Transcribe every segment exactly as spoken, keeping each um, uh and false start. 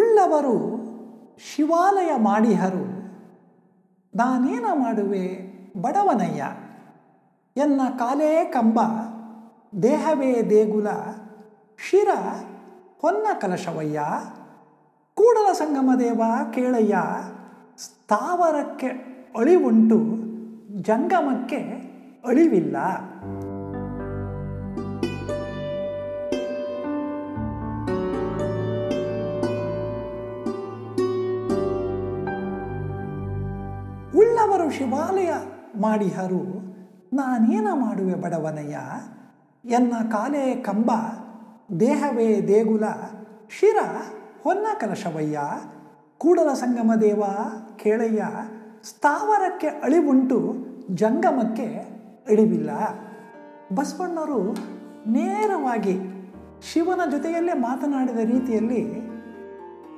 ಉಳ್ಳವರು ಶಿವಾಲಯ ಮಾಡಿಹರು, ನಾನೇನ ಮಾಡುವೆ ಬಡವನಯ್ಯ. ಎನ್ನ ಕಾಲೇ ಕಂಬ, ದೇಹವೇ ದೇಗುಲ, ಶಿರ ಹೊನ್ನ ಕಲಶವಯ್ಯ. ಕೂಡಲ ಸಂಗಮದೇವ ಕೇಳಯ್ಯ, ಸ್ಥಾವರಕ್ಕೆ ಅಳಿವುಂಟು, ಜಂಗಮಕ್ಕೆ ಅಳಿವಿಲ್ಲ. ಉಳ್ಳವರು ಶಿವಾಲಯ ಮಾಡಿಹರು, ನಾನೇನ ಮಾಡುವೆ ಬಡವನಯ್ಯ. ಎನ್ನ ಕಾಲೇ ಕಂಬ, ದೇಹವೇ ದೇಗುಲ, ಶಿರ ಹೊನ್ನ ಕಲಶವಯ್ಯ. ಕೂಡಲ ಸಂಗಮದೇವ ಕೇಳಯ್ಯ, ಸ್ಥಾವರಕ್ಕೆ ಅಳಿವುಂಟು, ಜಂಗಮಕ್ಕೆ ಅಳಿವಿಲ್ಲ. ಬಸವಣ್ಣರು ನೇರವಾಗಿ ಶಿವನ ಜೊತೆಯಲ್ಲೇ ಮಾತನಾಡಿದ ರೀತಿಯಲ್ಲಿ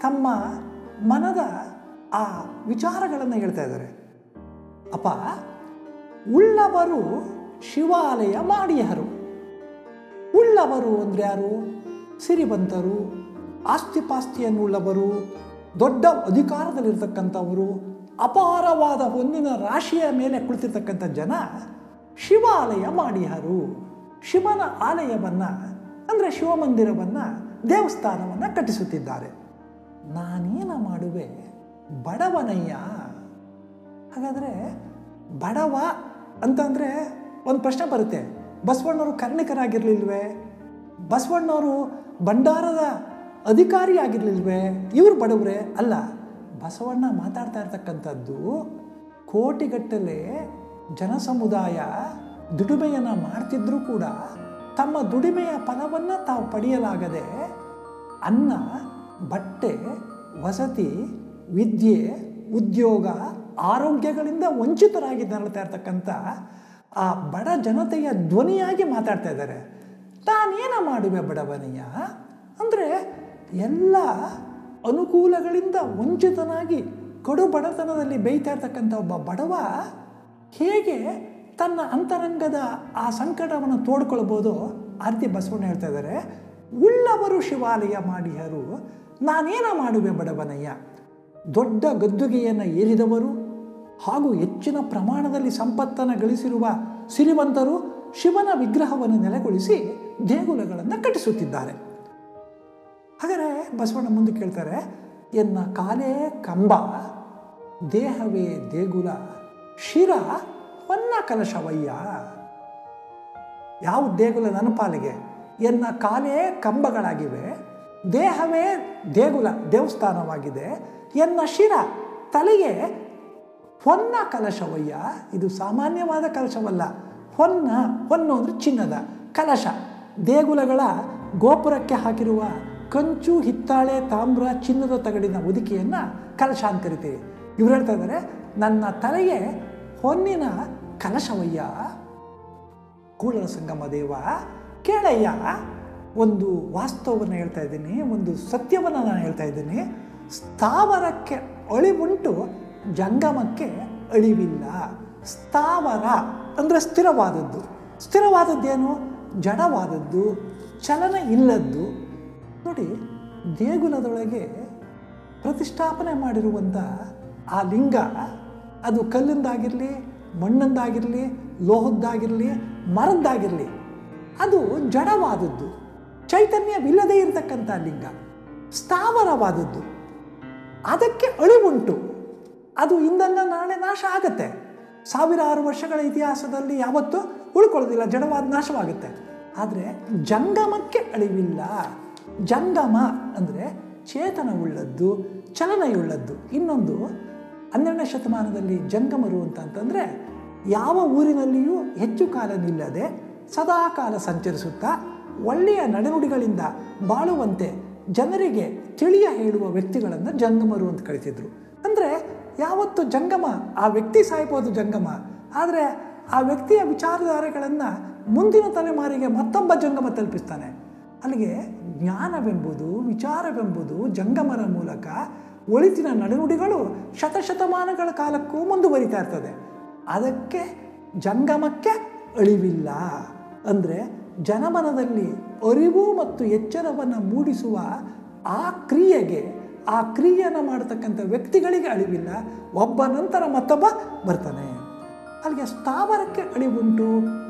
ತಮ್ಮ ಮನದ ಆ ವಿಚಾರಗಳನ್ನು ಹೇಳ್ತಾ ಇದ್ದಾರೆ. ಅಪ್ಪ, ಉಳ್ಳವರು ಶಿವಾಲಯ ಮಾಡಿಹರು. ಉಳ್ಳವರು ಅಂದರೆ ಯಾರು? ಸಿರಿವಂತರು, ಆಸ್ತಿಪಾಸ್ತಿಯನ್ನುಳ್ಳವರು, ದೊಡ್ಡ ಅಧಿಕಾರದಲ್ಲಿರ್ತಕ್ಕಂಥವರು, ಅಪಾರವಾದ ಹೊನ್ನಿನ ರಾಶಿಯ ಮೇಲೆ ಕುಳಿತಿರ್ತಕ್ಕಂಥ ಜನ ಶಿವಾಲಯ ಮಾಡಿಹರು. ಶಿವನ ಆಲಯವನ್ನು ಅಂದರೆ ಶಿವಮಂದಿರವನ್ನು, ದೇವಸ್ಥಾನವನ್ನು ಕಟ್ಟಿಸುತ್ತಿದ್ದಾರೆ. ನಾನೇನ ಮಾಡುವೆ ಬಡವನಯ್ಯ. ಹಾಗಾದರೆ ಬಡವ ಅಂತಂದರೆ ಒಂದು ಪ್ರಶ್ನೆ ಬರುತ್ತೆ, ಬಸವಣ್ಣವರು ಕರ್ಣಿಕರಾಗಿರಲಿಲ್ವೇ? ಬಸವಣ್ಣವರು ಭಂಡಾರದ ಅಧಿಕಾರಿ ಆಗಿರಲಿಲ್ವೇ? ಇವರು ಬಡವರೇ? ಅಲ್ಲ, ಬಸವಣ್ಣ ಮಾತಾಡ್ತಾ ಇರ್ತಕ್ಕಂಥದ್ದು ಕೋಟಿಗಟ್ಟಲೆ ಜನಸಮುದಾಯ ದುಡಿಮೆಯನ್ನು ಮಾಡ್ತಿದ್ರೂ ಕೂಡ ತಮ್ಮ ದುಡಿಮೆಯ ಫಲವನ್ನು ತಾವು ಪಡೆಯಲಾಗದೆ ಅನ್ನ, ಬಟ್ಟೆ, ವಸತಿ, ವಿದ್ಯೆ, ಉದ್ಯೋಗ, ಆರೋಗ್ಯಗಳಿಂದ ವಂಚಿತರಾಗಿ ನರಳ್ತಾ ಇರ್ತಕ್ಕಂಥ ಆ ಬಡ ಜನತೆಯ ಧ್ವನಿಯಾಗಿ ಮಾತಾಡ್ತಾ ಇದ್ದಾರೆ. ತಾನೇನ ಮಾಡುವೆ ಬಡವನಯ್ಯ ಅಂದರೆ ಎಲ್ಲ ಅನುಕೂಲಗಳಿಂದ ವಂಚಿತನಾಗಿ ಕಡು ಬಡತನದಲ್ಲಿ ಬೇಯ್ತಾ ಇರ್ತಕ್ಕಂಥ ಒಬ್ಬ ಬಡವ ಹೇಗೆ ತನ್ನ ಅಂತರಂಗದ ಆ ಸಂಕಟವನ್ನು ತೋಡ್ಕೊಳ್ಬೋದು ಆ ರೀತಿ ಬಸವಣ್ಣ ಹೇಳ್ತಾ ಇದ್ದಾರೆ. ಉಳ್ಳವರು ಶಿವಾಲಯ ಮಾಡಿಹರು, ನಾನೇನ ಮಾಡುವೆ ಬಡವನಯ್ಯ. ದೊಡ್ಡ ಗದ್ದುಗೆಯನ್ನು ಏರಿದವರು ಹಾಗೂ ಹೆಚ್ಚಿನ ಪ್ರಮಾಣದಲ್ಲಿ ಸಂಪತ್ತನ್ನು ಗಳಿಸಿರುವ ಸಿರಿವಂತರು ಶಿವನ ವಿಗ್ರಹವನ್ನು ನೆಲೆಗೊಳಿಸಿ ದೇಗುಲಗಳನ್ನು ಕಟ್ಟಿಸುತ್ತಿದ್ದಾರೆ. ಹಾಗಾದರೆ ಬಸವಣ್ಣ ಮುಂದೆ ಕೇಳ್ತಾರೆ, ಎನ್ನ ಕಾಲೇ ಕಂಬ, ದೇಹವೇ ದೇಗುಲ, ಶಿರ ಹೊನ್ನ ಕಲಶವಯ್ಯ. ಯಾವ ದೇಗುಲ ನನ್ನ ಪಾಲಿಗೆ? ಎನ್ನ ಕಾಲೇ ಕಂಬಗಳಾಗಿವೆ, ದೇಹವೇ ದೇಗುಲ ದೇವಸ್ಥಾನವಾಗಿದೆ, ಎನ್ನ ಶಿರ ತಲೆಗೆ ಹೊನ್ನ ಕಲಶವಯ್ಯ. ಇದು ಸಾಮಾನ್ಯವಾದ ಕಲಶವಲ್ಲ. ಹೊನ್ನ ಹೊನ್ನು ಅಂದರೆ ಚಿನ್ನದ ಕಲಶ. ದೇಗುಲಗಳ ಗೋಪುರಕ್ಕೆ ಹಾಕಿರುವ ಕಂಚು, ಹಿತ್ತಾಳೆ, ತಾಮ್ರ, ಚಿನ್ನದ ತಗಡಿನ ಹೊದಿಕೆಯನ್ನು ಕಲಶ ಅಂತ ಕರಿತೀವಿ. ಇವ್ರು ಹೇಳ್ತಾ ಇದ್ದಾರೆ, ನನ್ನ ತಲೆಗೆ ಹೊನ್ನಿನ ಕಲಶವಯ್ಯ. ಕೂಡಲ ಸಂಗಮ ದೇವ ಕೇಳಯ್ಯ, ಒಂದು ವಾಸ್ತವವನ್ನು ಹೇಳ್ತಾ ಇದ್ದೀನಿ, ಒಂದು ಸತ್ಯವನ್ನು ನಾನು ಹೇಳ್ತಾ ಇದ್ದೀನಿ. ಸ್ಥಾವರಕ್ಕೆ ಅಳಿವುಂಟು, ಜಂಗಮಕ್ಕೆ ಅಳಿವಿಲ್ಲ. ಸ್ಥಾವರ ಅಂದರೆ ಸ್ಥಿರವಾದದ್ದು. ಸ್ಥಿರವಾದದ್ದೇನು? ಜಡವಾದದ್ದು, ಚಲನ ಇಲ್ಲದ್ದು. ನೋಡಿ, ದೇಗುಲದೊಳಗೆ ಪ್ರತಿಷ್ಠಾಪನೆ ಮಾಡಿರುವಂಥ ಆ ಲಿಂಗ, ಅದು ಕಲ್ಲಿಂದಾಗಿರಲಿ, ಮಣ್ಣಿಂದಾಗಿರಲಿ, ಲೋಹದ್ದಾಗಿರಲಿ, ಮರದ್ದಾಗಿರಲಿ, ಅದು ಜಡವಾದದ್ದು, ಚೈತನ್ಯವಿಲ್ಲದೇ ಇರತಕ್ಕಂಥ ಲಿಂಗ. ಸ್ಥಾವರವಾದದ್ದು, ಅದಕ್ಕೆ ಅಳಿವುಂಟು. ಅದು ಇಂದಲ್ಲ ನಾಳೆ ನಾಶ ಆಗುತ್ತೆ. ಸಾವಿರಾರು ವರ್ಷಗಳ ಇತಿಹಾಸದಲ್ಲಿ ಯಾವತ್ತೂ ಉಳ್ಕೊಳ್ಳೋದಿಲ್ಲ, ಜಡವಾದ ನಾಶವಾಗುತ್ತೆ. ಆದರೆ ಜಂಗಮಕ್ಕೆ ಅಳಿವಿಲ್ಲ. ಜಂಗಮ ಅಂದರೆ ಚೇತನವುಳ್ಳದ್ದು, ಚಲನೆಯುಳ್ಳದ್ದು. ಇನ್ನೊಂದು, ಹನ್ನೆರಡನೇ ಶತಮಾನದಲ್ಲಿ ಜಂಗಮರು ಅಂತ ಅಂತಂದರೆ ಯಾವ ಊರಿನಲ್ಲಿಯೂ ಹೆಚ್ಚು ಕಾಲ ನಿಲ್ಲದೆ ಸದಾ ಕಾಲ ಸಂಚರಿಸುತ್ತಾ ಒಳ್ಳೆಯ ನಡೆನುಡಿಗಳಿಂದ ಬಾಳುವಂತೆ ಜನರಿಗೆ ತಿಳಿಯ ಹೇಳುವ ವ್ಯಕ್ತಿಗಳನ್ನು ಜಂಗಮರು ಅಂತ ಕರೀತಿದ್ರು. ಅಂದರೆ ಯಾವತ್ತು ಜಂಗಮ, ಆ ವ್ಯಕ್ತಿ ಸಾಯ್ಬೋದು ಜಂಗಮ, ಆದರೆ ಆ ವ್ಯಕ್ತಿಯ ವಿಚಾರಧಾರೆಗಳನ್ನು ಮುಂದಿನ ತಲೆಮಾರಿಗೆ ಮತ್ತೊಬ್ಬ ಜಂಗಮ ತಲುಪಿಸ್ತಾನೆ. ಅಲ್ಲಿಗೆ ಜ್ಞಾನವೆಂಬುದು, ವಿಚಾರವೆಂಬುದು ಜಂಗಮರ ಮೂಲಕ ಒಳಿತಿನ ನಡೆನುಡಿಗಳು ಶತಶತಮಾನಗಳ ಕಾಲಕ್ಕೂ ಮುಂದುವರಿತಾ ಇರ್ತದೆ. ಅದಕ್ಕೆ ಜಂಗಮಕ್ಕೆ ಅಳಿವಿಲ್ಲ. ಅಂದರೆ ಜನಮನದಲ್ಲಿ ಅರಿವು ಮತ್ತು ಎಚ್ಚರವನ್ನು ಮೂಡಿಸುವ ಆ ಕ್ರಿಯೆಗೆ, ಆ ಕ್ರಿಯೆಯನ್ನು ಮಾಡ್ತಕ್ಕಂಥ ವ್ಯಕ್ತಿಗಳಿಗೆ ಅಳಿವಿಲ್ಲ, ಒಬ್ಬ ನಂತರ ಮತ್ತೊಬ್ಬ ಬರ್ತಾನೆ. ಅಲ್ಲಿಗೆ ಸ್ಥಾವರಕ್ಕೆ ಅಳಿವುಂಟು,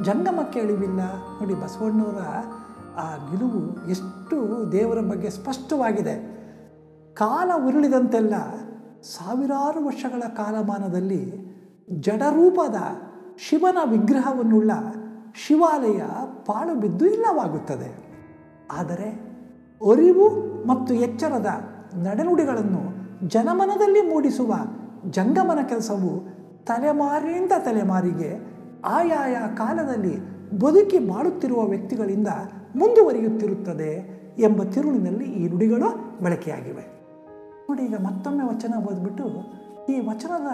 ಜಂಗಮಕ್ಕೆ ಅಳಿವಿಲ್ಲ. ನೋಡಿ ಬಸವಣ್ಣವರ ಆ ನಿಲುವು ಎಷ್ಟು ದೇವರ ಬಗ್ಗೆ ಸ್ಪಷ್ಟವಾಗಿದೆ. ಕಾಲ ಉರುಳಿದಂತೆಲ್ಲ ಸಾವಿರಾರು ವರ್ಷಗಳ ಕಾಲಮಾನದಲ್ಲಿ ಜಡರೂಪದ ಶಿವನ ವಿಗ್ರಹವನ್ನುಳ್ಳ ಶಿವಾಲಯ ಪಾಳು ಬಿದ್ದು ಇಲ್ಲವಾಗುತ್ತದೆ. ಆದರೆ ಅರಿವು ಮತ್ತು ಎಚ್ಚರದ ನಡೆನುಡಿಗಳನ್ನು ಜನಮನದಲ್ಲಿ ಮೂಡಿಸುವ ಜಂಗಮನ ಕೆಲಸವು ತಲೆಮಾರಿನಿಂದ ತಲೆಮಾರಿಗೆ ಆಯಾಯ ಕಾಲದಲ್ಲಿ ಬದುಕಿ ಮಾಡುತ್ತಿರುವ ವ್ಯಕ್ತಿಗಳಿಂದ ಮುಂದುವರಿಯುತ್ತಿರುತ್ತದೆ ಎಂಬ ತಿರುಳಿನಲ್ಲಿ ಈ ನುಡಿಗಳು ಬಳಕೆಯಾಗಿವೆ. ನೋಡಿ, ಈಗ ಮತ್ತೊಮ್ಮೆ ವಚನ ಓದ್ಬಿಟ್ಟು ಈ ವಚನದ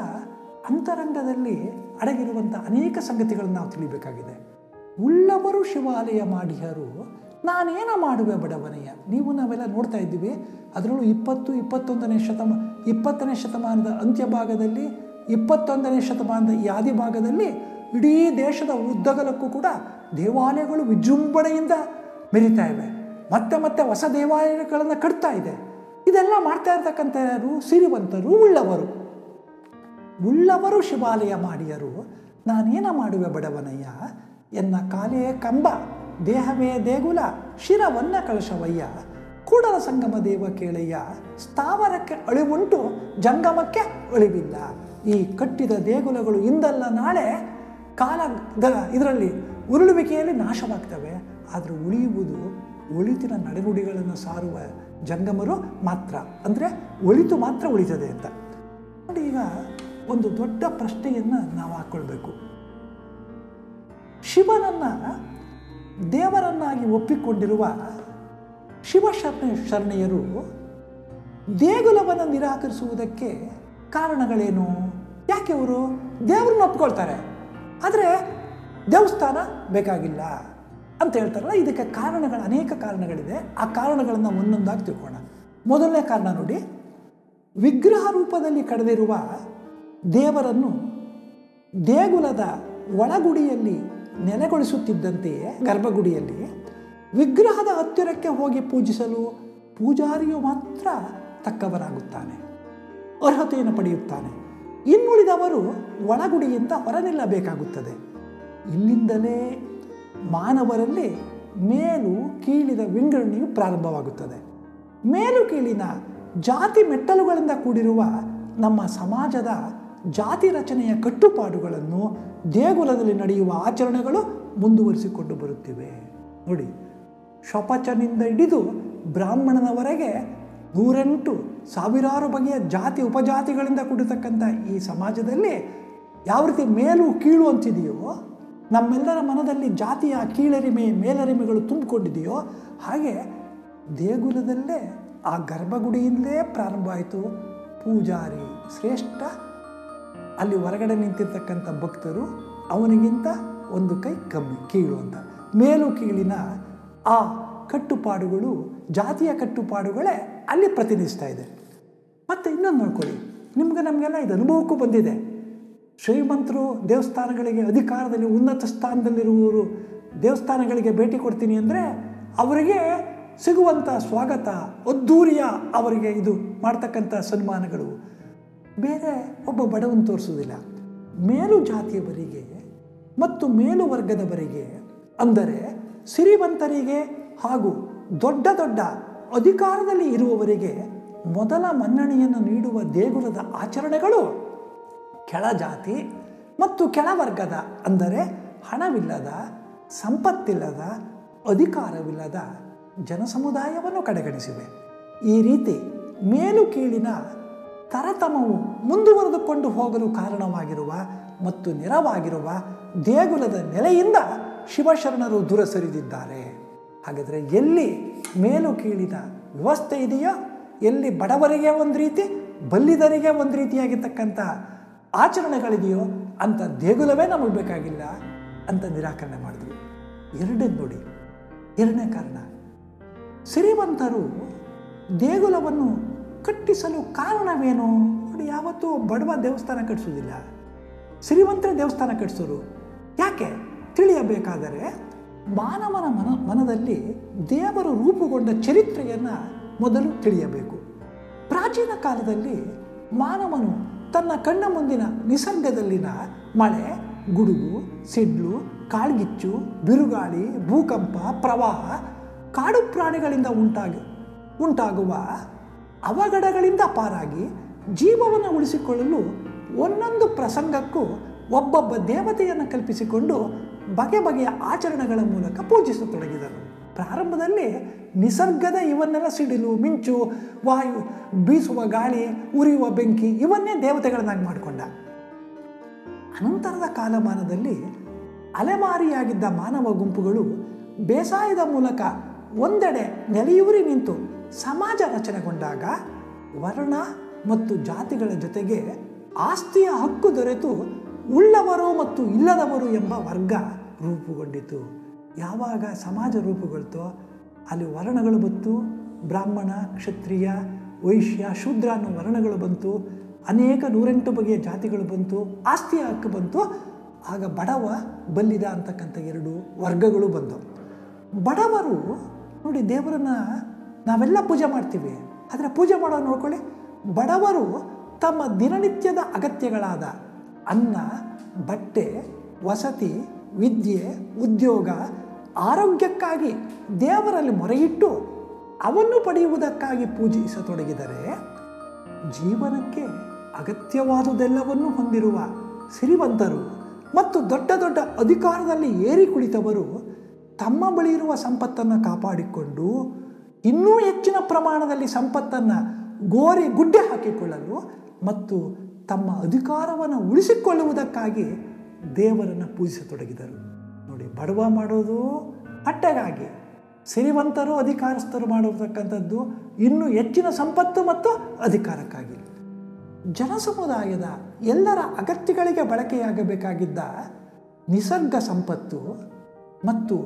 ಅಂತರಂಗದಲ್ಲಿ ಅಡಗಿರುವಂಥ ಅನೇಕ ಸಂಗತಿಗಳನ್ನು ನಾವು ತಿಳಿಬೇಕಾಗಿದೆ. ಉಳ್ಳವರು ಶಿವಾಲಯ ಮಾಡಿಹರು, ನಾನೇನ ಮಾಡುವೆ ಬಡವನೆಯ. ನೀವು ನಾವೆಲ್ಲ ನೋಡ್ತಾ ಇದ್ದೀವಿ, ಅದರಲ್ಲೂ ಇಪ್ಪತ್ತು ಇಪ್ಪತ್ತೊಂದನೇ ಶತಮ ಇಪ್ಪತ್ತನೇ ಶತಮಾನದ ಅಂತ್ಯ ಭಾಗದಲ್ಲಿ, ಇಪ್ಪತ್ತೊಂದನೇ ಶತಮಾನದ ಈ ಆದಿ ಭಾಗದಲ್ಲಿ ಇಡೀ ದೇಶದ ಉದ್ದಗಲಕ್ಕೂ ಕೂಡ ದೇವಾಲಯಗಳು ವಿಜೃಂಭಣೆಯಿಂದ ಮೆರಿತಾ ಇವೆ. ಮತ್ತೆ ಮತ್ತೆ ಹೊಸ ದೇವಾಲಯಗಳನ್ನು ಕಟ್ತಾ ಇದೆ. ಇದೆಲ್ಲ ಮಾಡ್ತಾ ಇರ್ತಕ್ಕಂಥ ಯಾರು? ಸಿರಿವಂತರು, ಉಳ್ಳವರು. ಉಳ್ಳವರು ಶಿವಾಲಯ ಮಾಡಿಯರು, ನಾನೇನ ಮಾಡುವೆ ಬಡವನಯ್ಯ. ಎನ್ನ ಕಾಲೇ ಕಂಬ, ದೇಹವೇ ದೇಗುಲ, ಶಿರವನ್ನ ಕಳಶವಯ್ಯ. ಕೂಡಲ ಸಂಗಮ ದೇವ ಕೇಳಯ್ಯ, ಸ್ಥಾವರಕ್ಕೆ ಅಳಿವುಂಟು, ಜಂಗಮಕ್ಕೆ ಅಳಿವಿಲ್ಲ. ಈ ಕಟ್ಟಿದ ದೇಗುಲಗಳು ಇಂದಲ್ಲ ನಾಳೆ ಕಾಲ ಇದರಲ್ಲಿ ಉರುಳುವಿಕೆಯಲ್ಲಿ ನಾಶವಾಗ್ತವೆ. ಆದರೆ ಉಳಿಯುವುದು ಒಳಿತಿನ ನಡೆನುಡಿಗಳನ್ನು ಸಾರುವ ಜಂಗಮರು ಮಾತ್ರ, ಅಂದರೆ ಒಳಿತು ಮಾತ್ರ ಉಳಿತದೆ ಅಂತ. ನೋಡಿ, ಈಗ ಒಂದು ದೊಡ್ಡ ಪ್ರಶ್ನೆಯನ್ನು ನಾವು ಹಾಕ್ಕೊಳ್ಬೇಕು. ಶಿವನನ್ನು ದೇವರನ್ನಾಗಿ ಒಪ್ಪಿಕೊಂಡಿರುವ ಶಿವಶರಣ ಶರಣೆಯರು ದೇಗುಲವನ್ನು ನಿರಾಕರಿಸುವುದಕ್ಕೆ ಕಾರಣಗಳೇನು? ಯಾಕೆ ಅವರು ದೇವರನ್ನ ಒಪ್ಕೊಳ್ತಾರೆ ಆದರೆ ದೇವಸ್ಥಾನ ಬೇಕಾಗಿಲ್ಲ ಅಂತ ಹೇಳ್ತಾರಲ್ಲ? ಇದಕ್ಕೆ ಕಾರಣಗಳು ಅನೇಕ ಕಾರಣಗಳಿದೆ. ಆ ಕಾರಣಗಳನ್ನು ಒಂದೊಂದಾಗಿ ತಿಳ್ಕೋಣ. ಮೊದಲನೇ ಕಾರಣ ನೋಡಿ, ವಿಗ್ರಹ ರೂಪದಲ್ಲಿ ಕಡದಿರುವ ದೇವರನ್ನು ದೇಗುಲದ ಒಳಗುಡಿಯಲ್ಲಿ ನೆಲೆಗೊಳಿಸುತ್ತಿದ್ದಂತೆಯೇ ಗರ್ಭಗುಡಿಯಲ್ಲಿ ವಿಗ್ರಹದ ಹತ್ತಿರಕ್ಕೆ ಹೋಗಿ ಪೂಜಿಸಲು ಪೂಜಾರಿಯು ಮಾತ್ರ ತಕ್ಕವರಾಗುತ್ತಾನೆ, ಅರ್ಹತೆಯನ್ನು ಪಡೆಯುತ್ತಾನೆ. ಇನ್ನುಳಿದವರು ಒಳಗುಡಿಯಿಂದ ಹೊರ ನಿಲ್ಲಬೇಕಾಗುತ್ತದೆ. ಇಲ್ಲಿಂದಲೇ ಮಾನವರಲ್ಲಿ ಮೇಲು ಕೀಳಿದ ವಿಂಗಡಣೆಯು ಪ್ರಾರಂಭವಾಗುತ್ತದೆ. ಮೇಲು ಕೀಳಿನ ಜಾತಿ ಮೆಟ್ಟಲುಗಳಿಂದ ಕೂಡಿರುವ ನಮ್ಮ ಸಮಾಜದ ಜಾತಿ ರಚನೆಯ ಕಟ್ಟುಪಾಡುಗಳನ್ನು ದೇಗುಲದಲ್ಲಿ ನಡೆಯುವ ಆಚರಣೆಗಳು ಮುಂದುವರಿಸಿಕೊಂಡು ಬರುತ್ತಿವೆ. ನೋಡಿ, ಶಪಚನಿಂದ ಹಿಡಿದು ಬ್ರಾಹ್ಮಣನವರೆಗೆ ನೂರೆಂಟು ಸಾವಿರಾರು ಬಗೆಯ ಜಾತಿ ಉಪಜಾತಿಗಳಿಂದ ಕೂಡಿರ್ತಕ್ಕಂಥ ಈ ಸಮಾಜದಲ್ಲಿ ಯಾವ ರೀತಿ ಮೇಲು ಕೀಳು ಅಂತಿದೆಯೋ, ನಮ್ಮೆಲ್ಲರ ಮನದಲ್ಲಿ ಜಾತಿಯ ಕೀಳರಿಮೆ ಮೇಲರಿಮೆಗಳು ತುಂಬಿಕೊಂಡಿದೆಯೋ, ಹಾಗೆ ದೇಗುಲದಲ್ಲೇ ಆ ಗರ್ಭಗುಡಿಯಿಂದಲೇ ಪ್ರಾರಂಭ ಆಯಿತು. ಪೂಜಾರಿ ಶ್ರೇಷ್ಠ, ಅಲ್ಲಿ ಹೊರಗಡೆ ನಿಂತಿರ್ತಕ್ಕಂಥ ಭಕ್ತರು ಅವನಿಗಿಂತ ಒಂದು ಕೈ ಕಮ್ಮಿ, ಕೀಳು ಅಂತ. ಮೇಲು ಕೀಳಿನ ಆ ಕಟ್ಟುಪಾಡುಗಳು, ಜಾತಿಯ ಕಟ್ಟುಪಾಡುಗಳೇ ಅಲ್ಲಿ ಪ್ರತಿನಿಧಿಸ್ತಾ ಇದೆ. ಮತ್ತು ಇನ್ನೊಂದು ನೋಡ್ಕೊಳ್ಳಿ, ನಿಮ್ಗೆ ನಮಗೆಲ್ಲ ಇದು ಅನುಭವಕ್ಕೂ ಬಂದಿದೆ. ಶ್ರೀಮಂತರು ದೇವಸ್ಥಾನಗಳಿಗೆ ಅಧಿಕಾರದಲ್ಲಿ ಉನ್ನತ ಸ್ಥಾನದಲ್ಲಿರುವವರು ದೇವಸ್ಥಾನಗಳಿಗೆ ಭೇಟಿ ಕೊಡ್ತೀನಿ ಅಂದರೆ ಅವರಿಗೆ ಸಿಗುವಂಥ ಸ್ವಾಗತ ಅದ್ಧೂರಿಯ, ಅವರಿಗೆ ಇದು ಮಾಡ್ತಕ್ಕಂಥ ಸನ್ಮಾನಗಳು ಬೇರೆ ಒಬ್ಬ ಬಡವನು ತೋರಿಸೋದಿಲ್ಲ. ಮೇಲು ಜಾತಿಯವರಿಗೆ ಮತ್ತು ಮೇಲು ವರ್ಗದವರಿಗೆ, ಅಂದರೆ ಸಿರಿವಂತರಿಗೆ ಹಾಗೂ ದೊಡ್ಡ ದೊಡ್ಡ ಅಧಿಕಾರದಲ್ಲಿ ಇರುವವರಿಗೆ ಮೊದಲ ಮನ್ನಣೆಯನ್ನು ನೀಡುವ ದೇಗುಲದ ಆಚರಣೆಗಳು ಕೆಳ ಜಾತಿ ಮತ್ತು ಕೆಳವರ್ಗದ, ಅಂದರೆ ಹಣವಿಲ್ಲದ, ಸಂಪತ್ತಿಲ್ಲದ, ಅಧಿಕಾರವಿಲ್ಲದ ಜನಸಮುದಾಯವನ್ನು ಕಡೆಗಣಿಸಿವೆ. ಈ ರೀತಿ ಮೇಲು ಕೀಳಿನ ತರತಮವು ಮುಂದುವರೆದುಕೊಂಡು ಹೋಗಲು ಕಾರಣವಾಗಿರುವ ಮತ್ತು ನೆರವಾಗಿರುವ ದೇಗುಲದ ನೆಲೆಯಿಂದ ಶಿವಶರಣರು ದೂರ ಸರಿದಿದ್ದಾರೆ. ಹಾಗಾದರೆ ಎಲ್ಲಿ ಮೇಲು ಕೀಳಿನ ವ್ಯವಸ್ಥೆ ಇದೆಯೋ, ಎಲ್ಲಿ ಬಡವರಿಗೆ ಒಂದು ರೀತಿ, ಬಲ್ಲಿದರಿಗೆ ಒಂದು ರೀತಿಯಾಗಿರ್ತಕ್ಕಂಥ ಆಚರಣೆಗಳಿದೆಯೋ ಅಂಥ ದೇಗುಲವೇ ನಮಗೆ ಬೇಕಾಗಿಲ್ಲ ಅಂತ ನಿರಾಕರಣೆ ಮಾಡಿದ್ರು. ಎರಡನೇ ನೋಡಿ, ಎರಡನೇ ಕಾರಣ, ಸಿರಿವಂತರು ದೇಗುಲವನ್ನು ಕಟ್ಟಿಸಲು ಕಾರಣವೇನು? ನೋಡಿ, ಯಾವತ್ತೂ ಬಡವ ದೇವಸ್ಥಾನ ಕಟ್ಟಿಸೋದಿಲ್ಲ, ಸಿರಿವಂತರೇ ದೇವಸ್ಥಾನ ಕಟ್ಟಿಸೋರು. ಯಾಕೆ ತಿಳಿಯಬೇಕಾದರೆ ಮಾನವನ ಮನ ಮನದಲ್ಲಿ ದೇವರು ರೂಪುಗೊಂಡ ಚರಿತ್ರೆಯನ್ನು ಮೊದಲು ತಿಳಿಯಬೇಕು. ಪ್ರಾಚೀನ ಕಾಲದಲ್ಲಿ ಮಾನವನು ತನ್ನ ಕಣ್ಣ ಮುಂದಿನ ನಿಸರ್ಗದಲ್ಲಿನ ಮಳೆ, ಗುಡುಗು, ಸಿಡ್ಲು, ಕಾಳ್ಗಿಚ್ಚು, ಬಿರುಗಾಳಿ, ಭೂಕಂಪ, ಪ್ರವಾಹ, ಕಾಡು ಪ್ರಾಣಿಗಳಿಂದ ಉಂಟಾಗಿ ಉಂಟಾಗುವ ಅವಘಡಗಳಿಂದ ಪಾರಾಗಿ ಜೀವವನ್ನು ಉಳಿಸಿಕೊಳ್ಳಲು ಒಂದೊಂದು ಪ್ರಸಂಗಕ್ಕೂ ಒಬ್ಬೊಬ್ಬ ದೇವತೆಯನ್ನು ಕಲ್ಪಿಸಿಕೊಂಡು ಬಗೆ ಬಗೆಯ ಆಚರಣೆಗಳ ಮೂಲಕ ಪೂಜಿಸತೊಡಗಿದರು. ಪ್ರಾರಂಭದಲ್ಲಿ ನಿಸರ್ಗದ ಇವನ್ನೆಲ್ಲ ಸಿಡಿಲು, ಮಿಂಚು, ವಾಯು, ಬೀಸುವ ಗಾಳಿ, ಉರಿಯುವ ಬೆಂಕಿ ಇವನ್ನೇ ದೇವತೆಗಳನ್ನಾಗಿ ಮಾಡಿಕೊಂಡ. ಅನಂತರದ ಕಾಲಮಾನದಲ್ಲಿ ಅಲೆಮಾರಿಯಾಗಿದ್ದ ಮಾನವ ಗುಂಪುಗಳು ಬೇಸಾಯದ ಮೂಲಕ ಒಂದೆಡೆ ನೆಲೆಯೂರಿ ನಿಂತು ಸಮಾಜ ರಚನೆಗೊಂಡಾಗ ವರ್ಣ ಮತ್ತು ಜಾತಿಗಳ ಜೊತೆಗೆ ಆಸ್ತಿಯ ಹಕ್ಕು ದೊರೆತು ಉಳ್ಳವರು ಮತ್ತು ಇಲ್ಲದವರು ಎಂಬ ವರ್ಗ ರೂಪುಗೊಂಡಿತು. ಯಾವಾಗ ಸಮಾಜ ರೂಪುಗೊಳ್ತೋ ಅಲ್ಲಿ ವರ್ಣಗಳು ಬಂತು. ಬ್ರಾಹ್ಮಣ, ಕ್ಷತ್ರಿಯ, ವೈಶ್ಯ, ಶೂದ್ರ ಅನ್ನೋ ವರ್ಣಗಳು ಬಂತು. ಅನೇಕ ನೂರೆಂಟು ಬಗೆಯ ಜಾತಿಗಳು ಬಂತು, ಆಸ್ತಿಯ ಹಕ್ಕು ಬಂತು. ಆಗ ಬಡವ, ಬಲ್ಲಿದ ಅಂತಕ್ಕಂಥ ಎರಡು ವರ್ಗಗಳು ಬಂದವು. ಬಡವರು ನೋಡಿ, ದೇವರನ್ನು ನಾವೆಲ್ಲ ಪೂಜೆ ಮಾಡ್ತೀವಿ, ಆದರೆ ಪೂಜೆ ಮಾಡೋ ನೋಡ್ಕೊಳ್ಳಿ, ಬಡವರು ತಮ್ಮ ದಿನನಿತ್ಯದ ಅಗತ್ಯಗಳಾದ ಅನ್ನ, ಬಟ್ಟೆ, ವಸತಿ, ವಿದ್ಯೆ, ಉದ್ಯೋಗ, ಆರೋಗ್ಯಕ್ಕಾಗಿ ದೇವರಲ್ಲಿ ಮೊರೆಯಿಟ್ಟು ಅವನ್ನು ಪಡೆಯುವುದಕ್ಕಾಗಿ ಪೂಜಿಸತೊಡಗಿದರೆ, ಜೀವನಕ್ಕೆ ಅಗತ್ಯವಾದುದೆಲ್ಲವನ್ನೂ ಹೊಂದಿರುವ ಸಿರಿವಂತರು ಮತ್ತು ದೊಡ್ಡ ದೊಡ್ಡ ಅಧಿಕಾರದಲ್ಲಿ ಏರಿ ಕುಳಿತವರು ತಮ್ಮ ಬಳಿ ಇರುವ ಸಂಪತ್ತನ್ನು ಕಾಪಾಡಿಕೊಂಡು ಇನ್ನೂ ಹೆಚ್ಚಿನ ಪ್ರಮಾಣದಲ್ಲಿ ಸಂಪತ್ತನ್ನು ಗೋರಿ ಗುಡ್ಡೆ ಹಾಕಿಕೊಳ್ಳಲು ಮತ್ತು ತಮ್ಮ ಅಧಿಕಾರವನ್ನು ಉಳಿಸಿಕೊಳ್ಳುವುದಕ್ಕಾಗಿ ದೇವರನ್ನು ಪೂಜಿಸತೊಡಗಿದರು. ನೋಡಿ, ಬಡವ ಮಾಡೋದು ಅಟ್ಟೆಗಾಗಿ, ಸಿರಿವಂತರು ಅಧಿಕಾರಸ್ಥರು ಮಾಡತಕ್ಕಂಥದ್ದು ಇನ್ನೂ ಹೆಚ್ಚಿನ ಸಂಪತ್ತು ಮತ್ತು ಅಧಿಕಾರಕ್ಕಾಗಿ. ಜನಸಮುದಾಯದ ಎಲ್ಲರ ಅಗತ್ಯಗಳಿಗೆ ಬಳಕೆಯಾಗಬೇಕಾಗಿದ್ದ ನಿಸರ್ಗ ಸಂಪತ್ತು ಮತ್ತು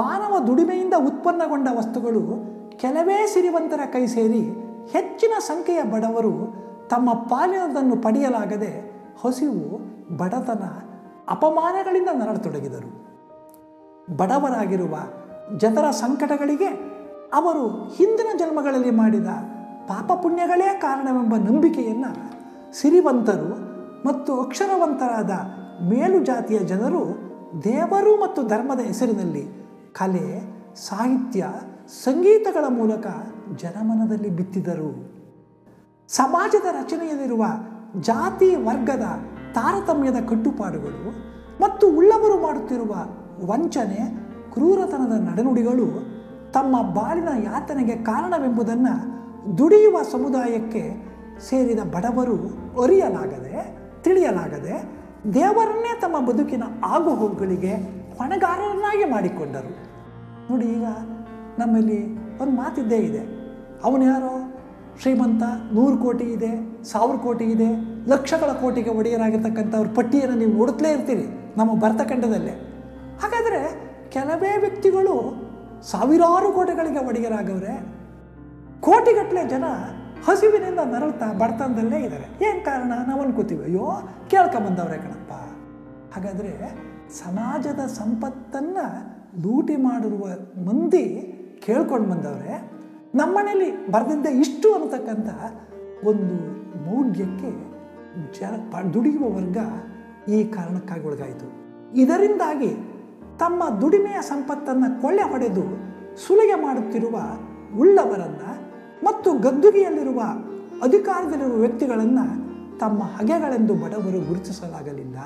ಮಾನವ ದುಡಿಮೆಯಿಂದ ಉತ್ಪನ್ನಗೊಂಡ ವಸ್ತುಗಳು ಕೆಲವೇ ಸಿರಿವಂತರ ಕೈ ಸೇರಿ ಹೆಚ್ಚಿನ ಸಂಖ್ಯೆಯ ಬಡವರು ತಮ್ಮ ಪಾಲಿನದನ್ನು ಪಡೆಯಲಾಗದೆ ಹಸಿವು, ಬಡತನ, ಅಪಮಾನಗಳಿಂದ ನರಳತೊಡಗಿದರು. ಬಡವರಾಗಿರುವ ಜನರ ಸಂಕಟಗಳಿಗೆ ಅವರು ಹಿಂದಿನ ಜನ್ಮಗಳಲ್ಲಿ ಮಾಡಿದ ಪಾಪ ಪುಣ್ಯಗಳೇ ಕಾರಣವೆಂಬ ನಂಬಿಕೆಯನ್ನು ಸಿರಿವಂತರು ಮತ್ತು ಅಕ್ಷರವಂತರಾದ ಮೇಲು ಜಾತಿಯ ಜನರು ದೇವರು ಮತ್ತು ಧರ್ಮದ ಹೆಸರಿನಲ್ಲಿ ಕಲೆ, ಸಾಹಿತ್ಯ, ಸಂಗೀತಗಳ ಮೂಲಕ ಜನಮನದಲ್ಲಿ ಬಿತ್ತಿದರು. ಸಮಾಜದ ರಚನೆಯಲ್ಲಿರುವ ಜಾತಿ ವರ್ಗದ ತಾರತಮ್ಯದ ಕಟ್ಟುಪಾಡುಗಳು ಮತ್ತು ಉಳ್ಳವರು ಮಾಡುತ್ತಿರುವ ವಂಚನೆ, ಕ್ರೂರತನದ ನಡೆನುಡಿಗಳು ತಮ್ಮ ಬಾಳಿನ ಯಾತನೆಗೆ ಕಾರಣವೆಂಬುದನ್ನು ದುಡಿಯುವ ಸಮುದಾಯಕ್ಕೆ ಸೇರಿದ ಬಡವರು ಅರಿಯಲಾಗದೆ, ತಿಳಿಯಲಾಗದೆ ದೇವರನ್ನೇ ತಮ್ಮ ಬದುಕಿನ ಆಗುಹೋಗುಗಳಿಗೆ ಹೊಣೆಗಾರರನ್ನಾಗಿ ಮಾಡಿಕೊಂಡರು. ನೋಡಿ, ಈಗ ನಮ್ಮಲ್ಲಿ ಒಂದು ಮಾತಿದ್ದೇ ಇದೆ, ಅವನು ಯಾರೋ ಶ್ರೀಮಂತ, ನೂರು ಕೋಟಿ ಇದೆ, ಸಾವಿರ ಕೋಟಿ ಇದೆ, ಲಕ್ಷಗಳ ಕೋಟಿಗೆ ಒಡೆಯರಾಗಿರ್ತಕ್ಕಂಥವ್ರ ಪಟ್ಟಿಯನ್ನು ನೀವು ನೋಡುತ್ತಲೇ ಇರ್ತೀರಿ ನಮ್ಮ ಭರತಖಂಡದಲ್ಲೇ. ಹಾಗಾದರೆ ಕೆಲವೇ ವ್ಯಕ್ತಿಗಳು ಸಾವಿರಾರು ಕೋಟಿಗಳಿಗೆ ಒಡೆಯರಾಗವ್ರೆ, ಕೋಟಿಗಟ್ಟಲೆ ಜನ ಹಸಿವಿನಿಂದ ನರಳ್ತಾ ಬಡತನದಲ್ಲೇ ಇದ್ದಾರೆ. ಏನು ಕಾರಣ? ನಾವು ಅನ್ಕೋತೀವಿ, ಅಯ್ಯೋ ಕೇಳ್ಕೊಂಬಂದವ್ರೆ ಕಣಪ್ಪ. ಹಾಗಾದರೆ ಸಮಾಜದ ಸಂಪತ್ತನ್ನು ಲೂಟಿ ಮಾಡಿರುವ ಮಂದಿ ಕೇಳ್ಕೊಂಡು ಬಂದವ್ರೆ, ನಮ್ಮನೇಲಿ ಬರೆದಿದ್ದ ಇಷ್ಟು ಅನ್ನತಕ್ಕಂಥ ಒಂದು ಮೌಢ್ಯಕ್ಕೆ ಜನ ದುಡಿಯುವ ವರ್ಗ ಈ ಕಾರಣಕ್ಕಾಗಿ ಒಳಗಾಯಿತು. ಇದರಿಂದಾಗಿ ತಮ್ಮ ದುಡಿಮೆಯ ಸಂಪತ್ತನ್ನು ಕೊಳ್ಳೆ ಹೊಡೆದು ಸುಲಿಗೆ ಮಾಡುತ್ತಿರುವ ಉಳ್ಳವರನ್ನು ಮತ್ತು ಗದ್ದುಗೆಯಲ್ಲಿರುವ ಅಧಿಕಾರದಲ್ಲಿರುವ ವ್ಯಕ್ತಿಗಳನ್ನು ತಮ್ಮ ಹಗೆಗಳೆಂದು ಬಡವರು ಗುರುತಿಸಲಾಗಲಿಲ್ಲ.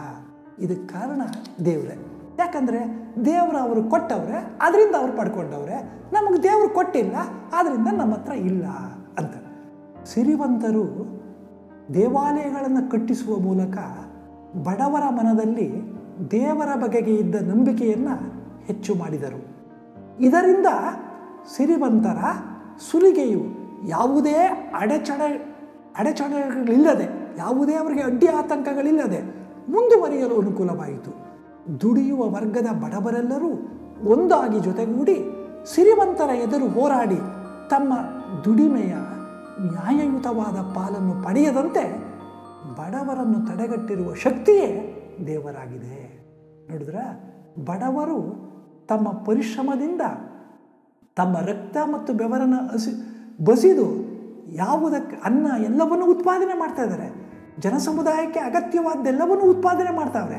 ಇದಕ್ಕೆ ಕಾರಣ ದೇವರೇ. ಯಾಕಂದರೆ ದೇವರು ಅವರು ಕೊಟ್ಟವ್ರೆ, ಅದರಿಂದ ಅವ್ರು ಪಡ್ಕೊಂಡವ್ರೆ. ನಮಗೆ ದೇವರು ಕೊಟ್ಟಿಲ್ಲ, ಆದ್ದರಿಂದ ನಮ್ಮ ಹತ್ರ ಇಲ್ಲ ಅಂತ ಸಿರಿವಂತರು ದೇವಾಲಯಗಳನ್ನು ಕಟ್ಟಿಸುವ ಮೂಲಕ ಬಡವರ ಮನದಲ್ಲಿ ದೇವರ ಬಗೆಗೆ ಇದ್ದ ನಂಬಿಕೆಯನ್ನು ಹೆಚ್ಚು ಮಾಡಿದರು. ಇದರಿಂದ ಸಿರಿವಂತರ ಸುಲಿಗೆಯು ಯಾವುದೇ ಅಡೆಚಣೆ ಅಡೆಚಣೆಗಳಿಲ್ಲದೆ, ಯಾವುದೇ ಅವರಿಗೆ ಅಡ್ಡಿ ಆತಂಕಗಳಿಲ್ಲದೆ ಮುಂದುವರಿಯಲು ಅನುಕೂಲವಾಯಿತು. ದುಡಿಯುವ ವರ್ಗದ ಬಡವರೆಲ್ಲರೂ ಒಂದಾಗಿ ಜೊತೆಗೂಡಿ ಸಿರಿವಂತರ ಎದುರು ಹೋರಾಡಿ ತಮ್ಮ ದುಡಿಮೆಯ ನ್ಯಾಯಯುತವಾದ ಪಾಲನ್ನು ಪಡೆಯದಂತೆ ಬಡವರನ್ನು ತಡೆಗಟ್ಟಿರುವ ಶಕ್ತಿಯೇ ದೇವರಾಗಿದೆ. ನೋಡಿದ್ರೆ, ಬಡವರು ತಮ್ಮ ಪರಿಶ್ರಮದಿಂದ ತಮ್ಮ ರಕ್ತ ಮತ್ತು ಬೆವರನ್ನು ಹಸಿ ಬಸಿದು ಯಾವುದಕ್ಕೆ ಅನ್ನ ಎಲ್ಲವನ್ನೂ ಉತ್ಪಾದನೆ ಮಾಡ್ತಾ ಇದ್ದಾರೆ, ಜನ ಸಮುದಾಯಕ್ಕೆ ಅಗತ್ಯವಾದ್ದೆಲ್ಲವನ್ನೂ ಉತ್ಪಾದನೆ ಮಾಡ್ತಾವ್ರೆ.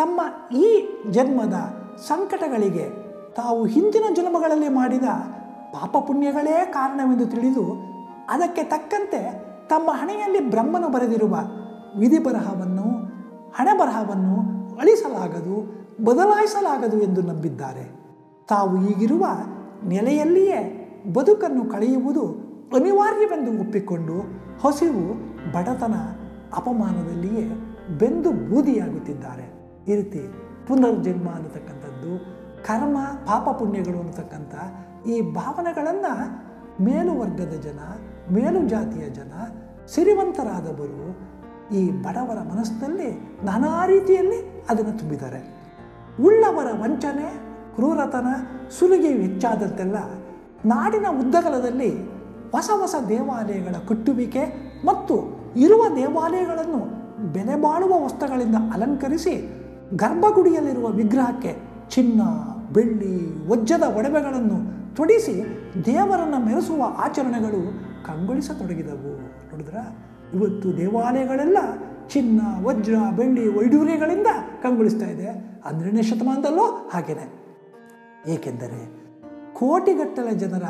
ತಮ್ಮ ಈ ಜನ್ಮದ ಸಂಕಟಗಳಿಗೆ ತಾವು ಹಿಂದಿನ ಜನ್ಮಗಳಲ್ಲಿ ಮಾಡಿದ ಪಾಪ ಪುಣ್ಯಗಳೇ ಕಾರಣವೆಂದು ತಿಳಿದು ಅದಕ್ಕೆ ತಕ್ಕಂತೆ ತಮ್ಮ ಹಣೆಯಲ್ಲಿ ಬ್ರಹ್ಮನು ಬರೆದಿರುವ ವಿಧಿ ಬರಹವನ್ನು, ಹಣೆ ಬರಹವನ್ನು ಅಳಿಸಲಾಗದು, ಬದಲಾಯಿಸಲಾಗದು ಎಂದು ನಂಬಿದ್ದಾರೆ. ತಾವು ಈಗಿರುವ ನೆಲೆಯಲ್ಲಿಯೇ ಬದುಕನ್ನು ಕಳೆಯುವುದು ಅನಿವಾರ್ಯವೆಂದು ಒಪ್ಪಿಕೊಂಡು ಹಸಿವು, ಬಡತನ, ಅಪಮಾನದಲ್ಲಿಯೇ ಬೆಂದು ಬೂದಿಯಾಗುತ್ತಿದ್ದಾರೆ. ಈ ರೀತಿ ಪುನರ್ಜನ್ಮ ಅನ್ನತಕ್ಕಂಥದ್ದು, ಕರ್ಮ, ಪಾಪ ಪುಣ್ಯಗಳು ಅನ್ನತಕ್ಕಂಥ ಈ ಭಾವನೆಗಳನ್ನು ಮೇಲು ವರ್ಗದ ಜನ, ಮೇಲು ಜಾತಿಯ ಜನ, ಸಿರಿವಂತರಾದವರು ಈ ಬಡವರ ಮನಸ್ಸಿನಲ್ಲಿ ನಾನಾ ರೀತಿಯಲ್ಲಿ ಅದನ್ನು ತುಂಬಿದ್ದಾರೆ. ಉಳ್ಳವರ ವಂಚನೆ, ಕ್ರೂರತನ, ಸುಲಿಗೆಯು ಹೆಚ್ಚಾದಂತೆಲ್ಲ ನಾಡಿನ ಉದ್ದಗಲದಲ್ಲಿ ಹೊಸ ಹೊಸ ದೇವಾಲಯಗಳ ಕಟ್ಟುವಿಕೆ ಮತ್ತು ಇರುವ ದೇವಾಲಯಗಳನ್ನು ಬೆಲೆ ಬಾಳುವ ವಸ್ತುಗಳಿಂದ ಅಲಂಕರಿಸಿ ಗರ್ಭಗುಡಿಯಲ್ಲಿರುವ ವಿಗ್ರಹಕ್ಕೆ ಚಿನ್ನ, ಬೆಳ್ಳಿ, ವಜ್ರದ ಒಡವೆಗಳನ್ನು ತೊಡಿಸಿ ದೇವರನ್ನು ಮೆರೆಸುವ ಆಚರಣೆಗಳು ಕಂಗೊಳಿಸತೊಡಗಿದವು. ನೋಡಿದ್ರ, ಇವತ್ತು ದೇವಾಲಯಗಳೆಲ್ಲ ಚಿನ್ನ, ವಜ್ರ, ಬೆಳ್ಳಿ, ವೈಡೂರ್ಯಗಳಿಂದ ಕಂಗೊಳಿಸ್ತಾ ಇದೆ. ಹನ್ನೆರಡನೇ ಶತಮಾನದಲ್ಲೂ ಹಾಗೇನೆ. ಏಕೆಂದರೆ ಕೋಟಿಗಟ್ಟಲೆ ಜನರ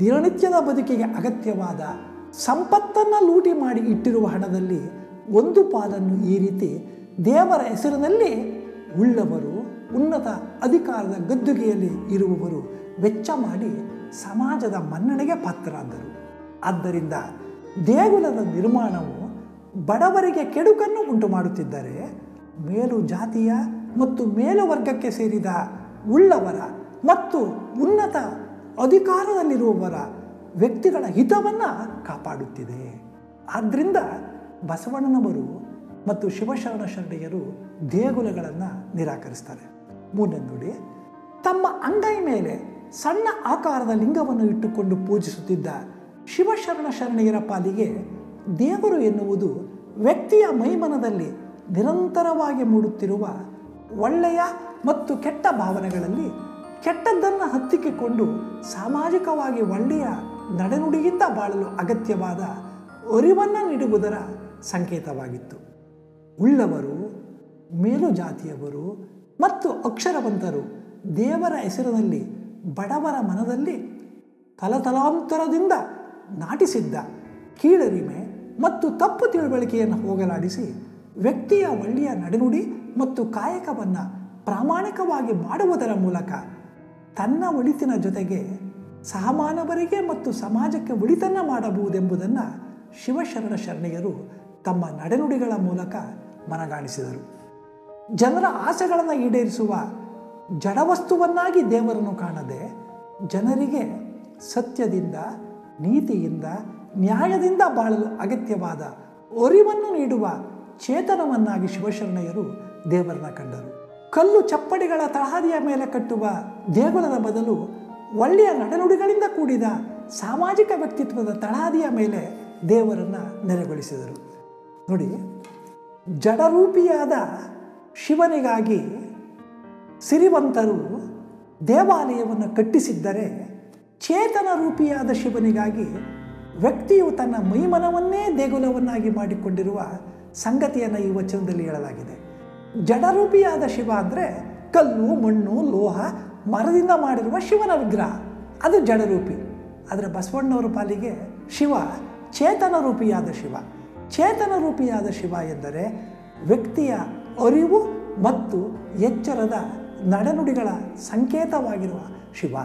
ದಿನನಿತ್ಯದ ಬದುಕಿಗೆ ಅಗತ್ಯವಾದ ಸಂಪತ್ತನ್ನು ಲೂಟಿ ಮಾಡಿ ಇಟ್ಟಿರುವ ಹಣದಲ್ಲಿ ಒಂದು ಪಾಲನ್ನು ಈ ರೀತಿ ದೇವರ ಹೆಸರಿನಲ್ಲಿ ಉಳ್ಳವರು, ಉನ್ನತ ಅಧಿಕಾರದ ಗದ್ದುಗೆಯಲ್ಲಿ ಇರುವವರು ವೆಚ್ಚ ಮಾಡಿ ಸಮಾಜದ ಮನ್ನಣೆಗೆ ಪಾತ್ರರಾದರು. ಆದ್ದರಿಂದ ದೇಗುಲದ ನಿರ್ಮಾಣವು ಬಡವರಿಗೆ ಕೆಡುಕನ್ನು ಉಂಟು ಮಾಡುತ್ತಿದ್ದರೆ, ಮೇಲು ಜಾತಿಯ ಮತ್ತು ಮೇಲು ವರ್ಗಕ್ಕೆ ಸೇರಿದ ಉಳ್ಳವರ ಮತ್ತು ಉನ್ನತ ಅಧಿಕಾರದಲ್ಲಿರುವವರ ವ್ಯಕ್ತಿಗಳ ಹಿತವನ್ನು ಕಾಪಾಡುತ್ತಿದೆ. ಆದ್ದರಿಂದ ಬಸವಣ್ಣನವರು ಮತ್ತು ಶಿವಶರಣ ಶರಣೆಯರು ದೇಗುಲಗಳನ್ನು ನಿರಾಕರಿಸ್ತಾರೆ. ಮೂರನೇ ನೋಡಿ, ತಮ್ಮ ಅಂಗೈ ಮೇಲೆ ಸಣ್ಣ ಆಕಾರದ ಲಿಂಗವನ್ನು ಇಟ್ಟುಕೊಂಡು ಪೂಜಿಸುತ್ತಿದ್ದ ಶಿವಶರಣ ಶರಣೆಯರ ಪಾಲಿಗೆ ದೇವರು ಎನ್ನುವುದು ವ್ಯಕ್ತಿಯ ಮೈಮನದಲ್ಲಿ ನಿರಂತರವಾಗಿ ಮೂಡುತ್ತಿರುವ ಒಳ್ಳೆಯ ಮತ್ತು ಕೆಟ್ಟ ಭಾವನೆಗಳಲ್ಲಿ ಕೆಟ್ಟದ್ದನ್ನು ಹತ್ತಿಕ್ಕಿಕೊಂಡು ಸಾಮಾಜಿಕವಾಗಿ ಒಳ್ಳೆಯ ನಡೆನುಡಿಯಿಂದ ಬಾಳಲು ಅಗತ್ಯವಾದ ಅರಿವನ್ನು ನೀಡುವುದರ ಸಂಕೇತವಾಗಿತ್ತು. ಉಳ್ಳವರು, ಮೇಲು ಜಾತಿಯವರು ಮತ್ತು ಅಕ್ಷರವಂತರು ದೇವರ ಹೆಸರಿನಲ್ಲಿ ಬಡವರ ಮನದಲ್ಲಿ ತಲತಲಾಂತರದಿಂದ ನಾಟಿಸಿದ್ದ ಕೀಳರಿಮೆ ಮತ್ತು ತಪ್ಪು ತಿಳುವಳಿಕೆಯನ್ನು ಹೋಗಲಾಡಿಸಿ ವ್ಯಕ್ತಿಯ ಒಳ್ಳೆಯ ನಡೆನುಡಿ ಮತ್ತು ಕಾಯಕವನ್ನು ಪ್ರಾಮಾಣಿಕವಾಗಿ ಮಾಡುವುದರ ಮೂಲಕ ತನ್ನ ಒಳಿತಿನ ಜೊತೆಗೆ ಸಹಮಾನವರಿಗೆ ಮತ್ತು ಸಮಾಜಕ್ಕೆ ಒಳಿತನ್ನು ಮಾಡಬಹುದೆಂಬುದನ್ನು ಶಿವಶರಣ ಶರಣೆಯರು ತಮ್ಮ ನಡೆನುಡಿಗಳ ಮೂಲಕ ಮನಗಾಣಿಸಿದರು. ಜನರ ಆಸೆಗಳನ್ನು ಈಡೇರಿಸುವ ಜಡವಸ್ತುವನ್ನಾಗಿ ದೇವರನ್ನು ಕಾಣದೆ ಜನರಿಗೆ ಸತ್ಯದಿಂದ, ನೀತಿಯಿಂದ, ನ್ಯಾಯದಿಂದ ಬಾಳಲು ಅಗತ್ಯವಾದ ಒರಿವನ್ನು ನೀಡುವ ಚೇತನವನ್ನಾಗಿ ಶಿವಶರಣೆಯರು ದೇವರನ್ನ ಕಂಡರು. ಕಲ್ಲು ಚಪ್ಪಡಿಗಳ ತಳಹದಿಯ ಮೇಲೆ ಕಟ್ಟುವ ದೇಗುಲದ ಬದಲು ಒಳ್ಳೆಯ ನಡೆನುಡಿಗಳಿಂದ ಕೂಡಿದ ಸಾಮಾಜಿಕ ವ್ಯಕ್ತಿತ್ವದ ತಳಹದಿಯ ಮೇಲೆ ದೇವರನ್ನು ನೆಲೆಗೊಳಿಸಿದರು. ನೋಡಿ, ಜಡರೂಪಿಯಾದ ಶಿವನಿಗಾಗಿ ಸಿರಿವಂತರು ದೇವಾಲಯವನ್ನು ಕಟ್ಟಿಸಿದ್ದರೆ, ಚೇತನ ರೂಪಿಯಾದ ಶಿವನಿಗಾಗಿ ವ್ಯಕ್ತಿಯು ತನ್ನ ಮೈಮನವನ್ನೇ ದೇಗುಲವನ್ನಾಗಿ ಮಾಡಿಕೊಂಡಿರುವ ಸಂಗತಿಯನ್ನು ಈ ವಚನದಲ್ಲಿ ಹೇಳಲಾಗಿದೆ. ಜಡರೂಪಿಯಾದ ಶಿವ ಅಂದರೆ ಕಲ್ಲು, ಮಣ್ಣು, ಲೋಹ, ಮರದಿಂದ ಮಾಡಿರುವ ಶಿವನ ವಿಗ್ರಹ, ಅದು ಜಡರೂಪಿ. ಆದರೆ ಬಸವಣ್ಣವರ ಪಾಲಿಗೆ ಶಿವ ಚೇತನ ರೂಪಿಯಾದ ಶಿವ. ಚೇತನ ರೂಪಿಯಾದ ಶಿವ ಎಂದರೆ ವ್ಯಕ್ತಿಯ ಅರಿವು ಮತ್ತು ಎಚ್ಚರದ ನಡೆನುಡಿಗಳ ಸಂಕೇತವಾಗಿರುವ ಶಿವ.